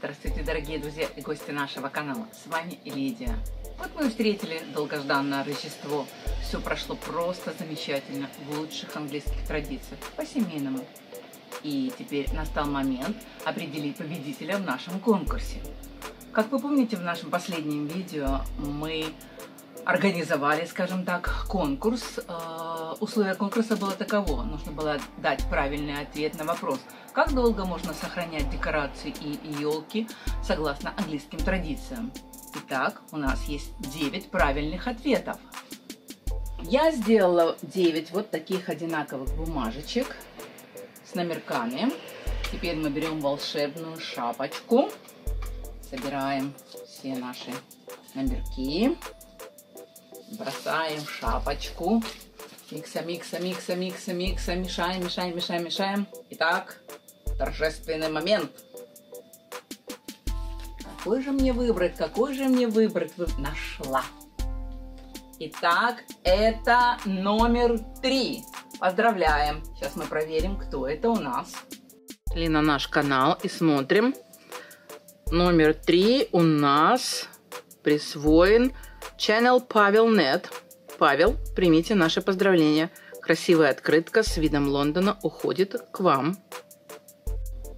Здравствуйте, дорогие друзья и гости нашего канала. С вами Лидия. Вот мы встретили долгожданное Рождество. Все прошло просто замечательно, в лучших английских традициях, по-семейному. И теперь настал момент определить победителя в нашем конкурсе. Как вы помните, в нашем последнем видео мы организовали, скажем так, конкурс. Условие конкурса было таково. Нужно было дать правильный ответ на вопрос, как долго можно сохранять декорации и елки согласно английским традициям. Итак, у нас есть 9 правильных ответов. Я сделала 9 вот таких одинаковых бумажечек с номерками. Теперь мы берем волшебную шапочку, собираем все наши номерки. Бросаем в шапочку. Микса, микса, микса, микса, микса. Мешаем, мешаем, мешаем, мешаем. Итак, торжественный момент. Какой же мне выбрать? Какой же мне выбрать? Нашла. Итак, это номер 3. Поздравляем. Сейчас мы проверим, кто это у нас. Шли на наш канал и смотрим. Номер 3 у нас присвоен Channel Pavel.net. Павел, примите наше поздравление. Красивая открытка с видом Лондона уходит к вам.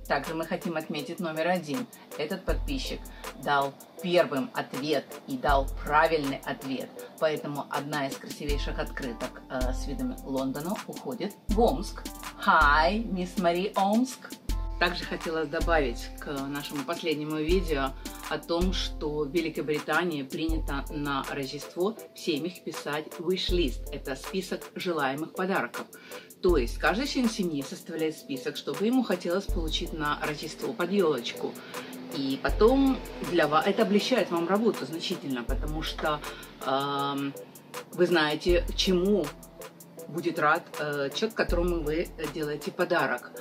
Также мы хотим отметить номер 1. Этот подписчик дал первым ответ и дал правильный ответ. Поэтому одна из красивейших открыток с видом Лондона уходит в Омск. Hi, мисс Мари Омск. Также хотелось добавить к нашему последнему видео о том, что в Великобритании принято на Рождество в семьях писать Wish list. Это список желаемых подарков. То есть каждый член семьи составляет список, что бы ему хотелось получить на Рождество под елочку. И потом для вас это облегчает вам работу значительно, потому что вы знаете, чему будет рад человек, которому вы делаете подарок.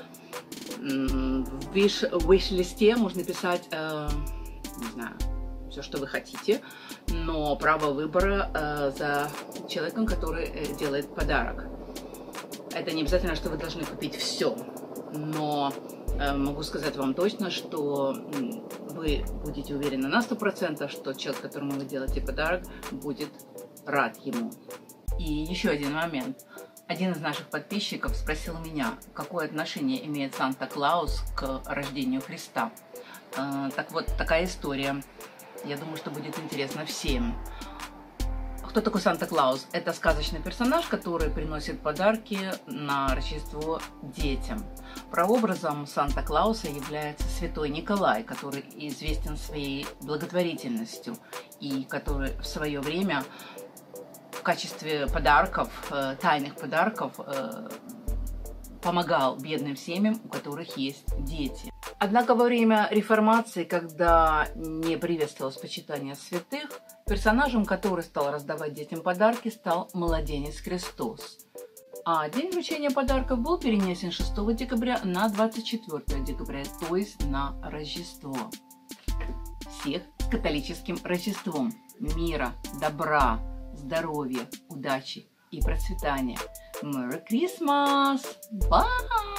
В wish-листе можно писать, не знаю, все, что вы хотите, но право выбора за человеком, который делает подарок. Это не обязательно, что вы должны купить все, но могу сказать вам точно, что вы будете уверены на 100%, что человек, которому вы делаете подарок, будет рад ему. И еще один момент. Один из наших подписчиков спросил меня, какое отношение имеет Санта-Клаус к рождению Христа. Так вот, такая история. Я думаю, что будет интересно всем. Кто такой Санта-Клаус? Это сказочный персонаж, который приносит подарки на Рождество детям. Прообразом Санта-Клауса является Святой Николай, который известен своей благотворительностью и который в свое время в качестве подарков, тайных подарков, помогал бедным семьям, у которых есть дети. Однако во время Реформации, когда не приветствовалось почитание святых, персонажем, который стал раздавать детям подарки, стал младенец Христос. А день вручения подарков был перенесен 6 декабря на 24 декабря, то есть на Рождество. Всех с католическим Рождеством! Мира, добра, здоровья, удачи и процветания. Merry Christmas! Bye!